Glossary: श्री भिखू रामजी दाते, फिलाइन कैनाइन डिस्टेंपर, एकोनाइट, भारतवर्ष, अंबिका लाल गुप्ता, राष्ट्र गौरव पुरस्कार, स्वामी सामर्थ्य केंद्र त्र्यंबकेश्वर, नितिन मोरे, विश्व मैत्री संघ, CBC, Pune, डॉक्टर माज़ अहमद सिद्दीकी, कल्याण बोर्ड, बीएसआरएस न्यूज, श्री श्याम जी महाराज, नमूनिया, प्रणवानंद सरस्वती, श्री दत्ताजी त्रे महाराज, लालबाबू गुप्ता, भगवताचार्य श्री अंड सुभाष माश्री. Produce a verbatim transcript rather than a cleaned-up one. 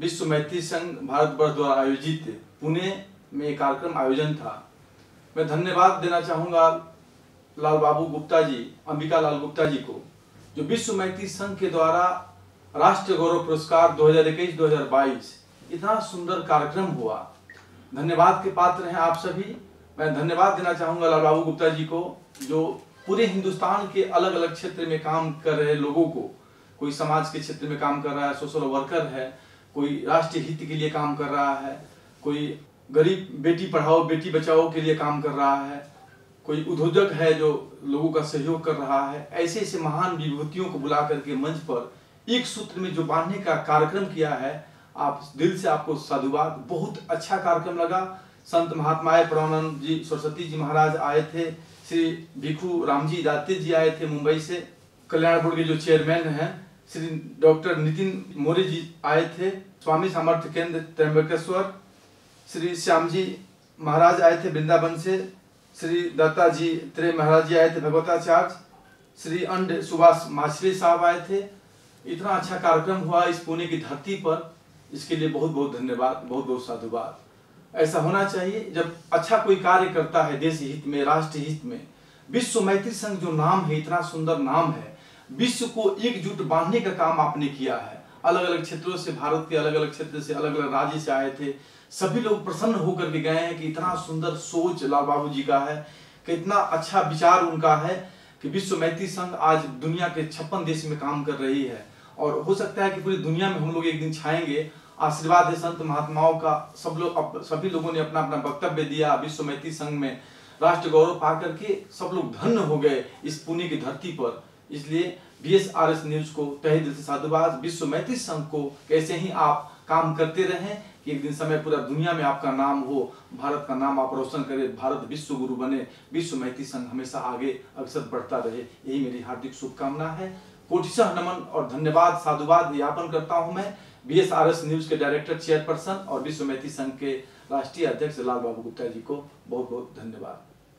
विश्व मैत्री संघ भारतवर्ष द्वारा आयोजित पुणे में एक कार्यक्रम आयोजन था। मैं धन्यवाद देना चाहूँगा लालबाबू गुप्ता जी, अंबिका लाल गुप्ता जी को, जो विश्व मैत्री संघ के द्वारा राष्ट्र गौरव पुरस्कार दो हज़ार इक्कीस दो हज़ार बाईस इतना सुंदर कार्यक्रम हुआ। धन्यवाद के पात्र हैं आप सभी। मैं धन्यवाद देना चाहूँगा लालबाबू गुप्ता जी को, जो पूरे हिंदुस्तान के अलग अलग क्षेत्र में काम कर रहे लोगों को, कोई समाज के क्षेत्र में काम कर रहा है, सोशल वर्कर है, कोई राष्ट्रीय हित के लिए काम कर रहा है, कोई गरीब बेटी पढ़ाओ बेटी बचाओ के लिए काम कर रहा है, कोई उद्योजक है जो लोगों का सहयोग कर रहा है। ऐसे ऐसे महान विभूतियों को बुला करके मंच पर एक सूत्र में जो बांधने का कार्यक्रम किया है, आप दिल से आपको साधुवाद। बहुत अच्छा कार्यक्रम लगा। संत महात्माएं प्रणवानंद जी सरस्वती जी महाराज आए थे, श्री भिखू रामजी दाते जी आए थे मुंबई से, कल्याण बोर्ड के जो चेयरमैन हैं श्री डॉक्टर नितिन मोरे जी आए थे, स्वामी सामर्थ्य केंद्र त्र्यंबकेश्वर, श्री श्याम जी महाराज आए थे वृंदावन से, श्री दत्ताजी त्रे महाराज जी आए थे भगवताचार्य, श्री अंड सुभाष माश्री साहब आए थे। इतना अच्छा कार्यक्रम हुआ इस पुणे की धरती पर, इसके लिए बहुत बहुत धन्यवाद, बहुत बहुत साधुवाद। ऐसा होना चाहिए। जब अच्छा कोई कार्य करता है देश हित में, राष्ट्र हित में, विश्व मैत्री संघ जो नाम है, इतना सुंदर नाम है, विश्व को एकजुट बांधने का काम आपने किया है। अलग अलग क्षेत्रों से, भारत के अलग अलग क्षेत्र से, अलग अलग राज्य से आए थे सभी लोग, प्रसन्न होकर के गए हैं कि इतना सुंदर सोच लाल बाबू जी का है, कि इतना अच्छा विचार उनका है कि विश्व मैत्री संघ आज दुनिया के छप्पन देश में काम कर रही है और हो सकता है कि पूरी दुनिया में हम लोग एक दिन छाएंगे। आशीर्वाद है संत महात्माओं का। सब लोग, सभी लोगों ने अपना अपना वक्तव्य दिया। विश्व मैत्री संघ में राष्ट्र गौरव पा करके सब लोग धन्य हो गए इस पुणे की धरती पर। इसलिए बीएसआरएस न्यूज को तहे दिल से साधुवाद। विश्व मैत्री संघ को कैसे ही आप काम करते रहें कि एक दिन समय पूरा दुनिया में आपका नाम हो, भारत का नाम आप रोशन करें, भारत विश्व गुरु बने, विश्व मैत्री संघ हमेशा आगे अग्रसर बढ़ता रहे, यही मेरी हार्दिक शुभकामना है। कोटिशः नमन और धन्यवाद, साधुवाद ज्ञापन करता हूं मैं बीएसआरएस न्यूज के डायरेक्टर चेयरपर्सन और विश्व मैत्री संघ के राष्ट्रीय अध्यक्ष लाल बाबू गुप्ता जी को। बहुत बहुत धन्यवाद।